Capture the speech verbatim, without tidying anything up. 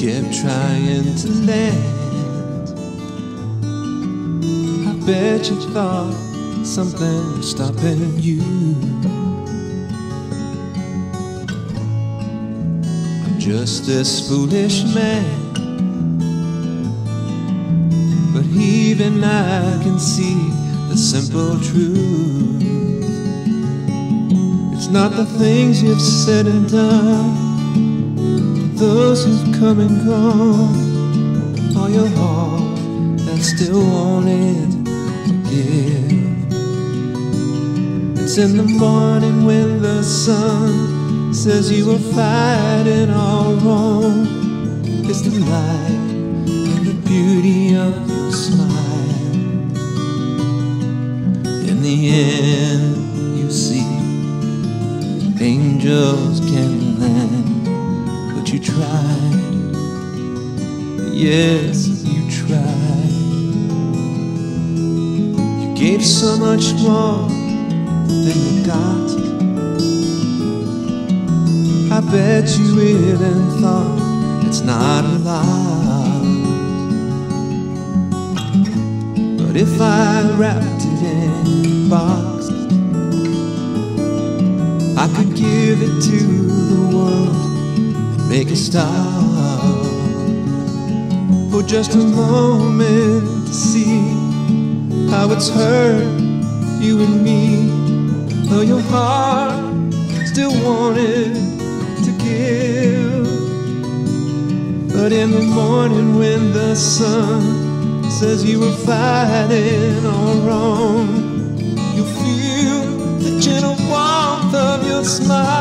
kept trying to land. I bet you thought something was stopping you. I'm just this foolish man, but even I can see the simple truth. It's not the things you've said and done, those who've come and gone, all your heart that's still wanted to give. It's in the morning when the sun says you were fighting all wrong. It's the light and the beauty of your smile. In the end you see angels can land. You tried, yes, you tried. You gave so much more than you got. I bet you even thought it's not a lot. But if I wrapped it in a box, I could give it to the world, make it stop for just a moment to see how it's hurt you and me. Though your heart still wanted to give, but in the morning when the sun says you were fighting all wrong, you feel the gentle warmth of your smile.